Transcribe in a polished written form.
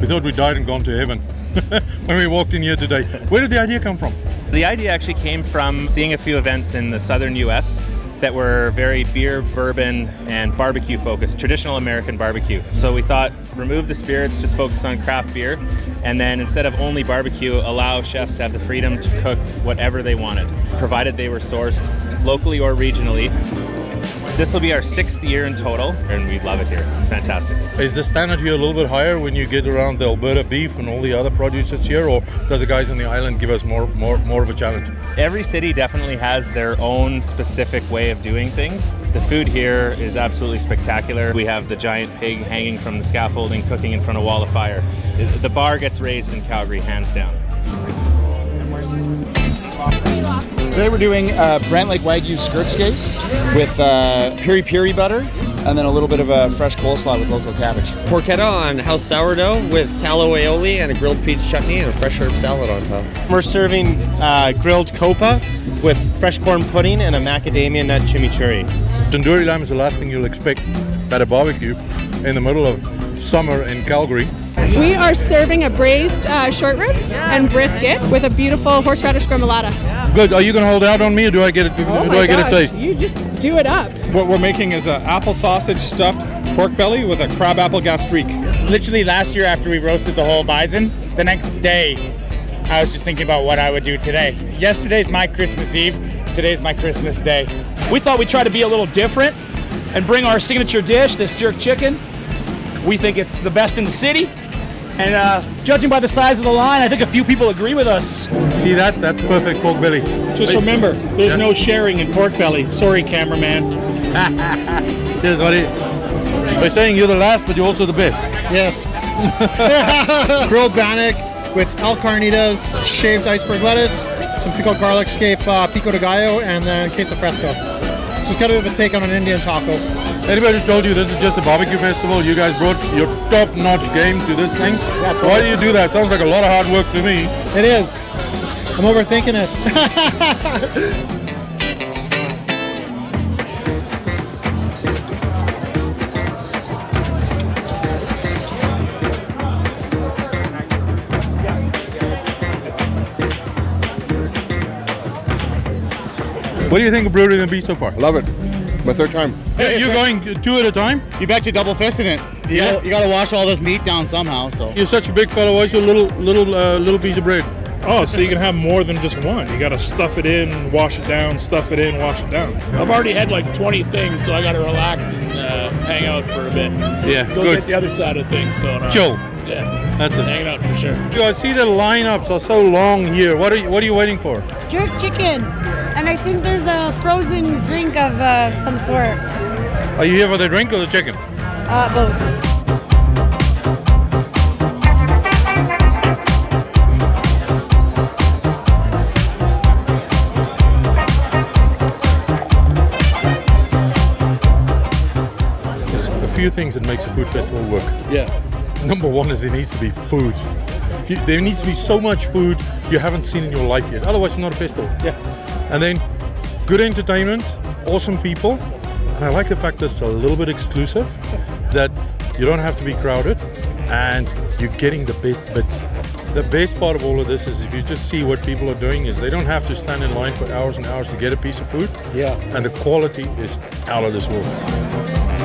We thought we died and gone to heaven when we walked in here today. Where did the idea come from? The idea actually came from seeing a few events in the southern U.S. that were very beer, bourbon, and barbecue focused, traditional American barbecue. So we thought, remove the spirits, just focus on craft beer, and then instead of only barbecue, allow chefs to have the freedom to cook whatever they wanted, provided they were sourced locally or regionally. This will be our 6th year in total, and we love it here. It's fantastic. Is the standard here a little bit higher when you get around the Alberta beef and all the other produce that's here, or does the guys on the island give us more of a challenge? Every city definitely has their own specific way of doing things. The food here is absolutely spectacular. We have the giant pig hanging from the scaffolding, cooking in front of a wall of fire. The bar gets raised in Calgary, hands down. Today we're doing Brant Lake Wagyu skirt steak with piri piri butter and then a little bit of a fresh coleslaw with local cabbage. Porchetta on house sourdough with tallow aioli and a grilled peach chutney and a fresh herb salad on top. We're serving grilled coppa with fresh corn pudding and a macadamia nut chimichurri. Tandoori lamb is the last thing you'll expect at a barbecue in the middle of summer in Calgary. We are serving a braised short rib and brisket with a beautiful horseradish gremolata. Good. Are you going to hold out on me, or do I get a, do I get a taste? You just do it up. What we're making is an apple sausage stuffed pork belly with a crab apple gastrique. Literally last year, after we roasted the whole bison, the next day I was just thinking about what I would do today. Yesterday's my Christmas Eve. Today's my Christmas day. We thought we'd try to be a little different and bring our signature dish, this jerk chicken. We think it's the best in the city. And judging by the size of the line, I think a few people agree with us. See that? That's perfect pork belly. Just remember, there's no sharing in pork belly. Sorry, cameraman. Cheers, buddy. They're saying you're the last, but you're also the best. Yes. Grilled bannock with al carnitas, shaved iceberg lettuce, some pickled garlic scape, pico de gallo, and then queso fresco. So it's kind of a take on an Indian taco. Anybody who told you this is just a barbecue festival, you guys brought your top-notch game to this thing. That's why do you do that? Sounds like a lot of hard work to me. It is. I'm overthinking it. What do you think of brewery and beef so far? Love it. My third time. Hey, you're going two at a time? You've actually double fisted it. Yeah. You got to wash all this meat down somehow. So you're such a big fellow. Why's your little piece of bread? Oh, so you can have more than just one. You got to stuff it in, wash it down, stuff it in, wash it down. I've already had like 20 things, so I got to relax and hang out for a bit. Yeah, Go get the other side of things going on. Chill. Yeah, that's it. Hanging out for sure. Yo, I see the lineups are so long here. What are you waiting for? Jerk chicken. And I think there's a frozen drink of some sort. Are you here for the drink or the chicken? Both. There's a few things that makes a food festival work. Yeah. Number one is it needs to be food. There needs to be so much food you haven't seen in your life yet. Otherwise, it's not a festival. Yeah. And then good entertainment, awesome people, and I like the fact that it's a little bit exclusive, that you don't have to be crowded, and you're getting the best bits. The best part of all of this is if you just see what people are doing is they don't have to stand in line for hours and hours to get a piece of food, yeah. And the quality is out of this world.